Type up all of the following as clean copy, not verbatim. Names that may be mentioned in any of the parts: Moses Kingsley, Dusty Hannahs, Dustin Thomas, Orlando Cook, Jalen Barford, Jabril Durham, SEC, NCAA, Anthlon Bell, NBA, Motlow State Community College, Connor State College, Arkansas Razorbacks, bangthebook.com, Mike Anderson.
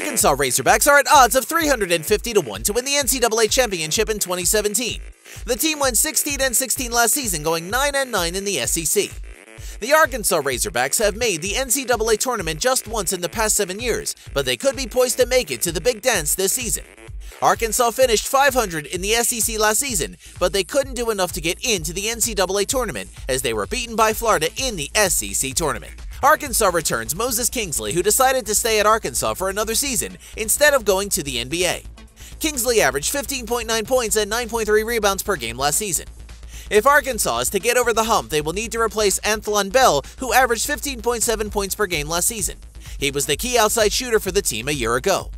Arkansas Razorbacks are at odds of 350-1 to win the NCAA championship in 2017. The team went 16-16 last season, going 9-9 in the SEC. The Arkansas Razorbacks have made the NCAA tournament just once in the past 7 years, but they could be poised to make it to the Big Dance this season. Arkansas finished 500 in the SEC last season, but they couldn't do enough to get into the NCAA tournament as they were beaten by Florida in the SEC tournament. Arkansas returns Moses Kingsley, who decided to stay at Arkansas for another season instead of going to the NBA. Kingsley averaged 15.9 points and 9.3 rebounds per game last season. If Arkansas is to get over the hump, they will need to replace Anthlon Bell, who averaged 15.7 points per game last season. He was the key outside shooter for the team a year ago.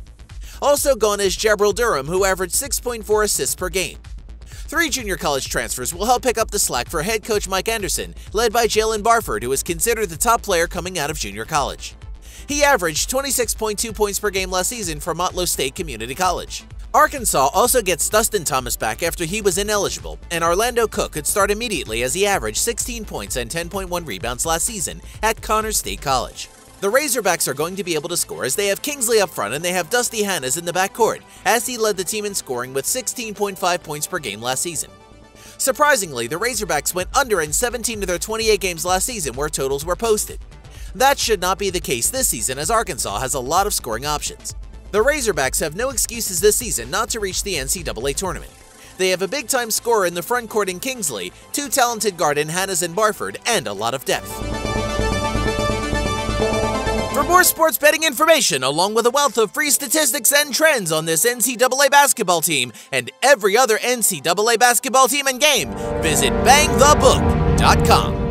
Also gone is Jabril Durham, who averaged 6.4 assists per game. 3 junior college transfers will help pick up the slack for head coach Mike Anderson, led by Jalen Barford, who is considered the top player coming out of junior college. He averaged 26.2 points per game last season for Motlow State Community College. Arkansas also gets Dustin Thomas back after he was ineligible, and Orlando Cook could start immediately as he averaged 16 points and 10.1 rebounds last season at Connor State College. The Razorbacks are going to be able to score as they have Kingsley up front and they have Dusty Hannahs in the backcourt, as he led the team in scoring with 16.5 points per game last season. Surprisingly, the Razorbacks went under in 17 of their 28 games last season where totals were posted. That should not be the case this season, as Arkansas has a lot of scoring options. The Razorbacks have no excuses this season not to reach the NCAA tournament. They have a big-time scorer in the frontcourt in Kingsley, 2 talented guards in Hannahs and Barford, and a lot of depth. For more sports betting information, along with a wealth of free statistics and trends on this NCAA basketball team and every other NCAA basketball team and game, visit bangthebook.com.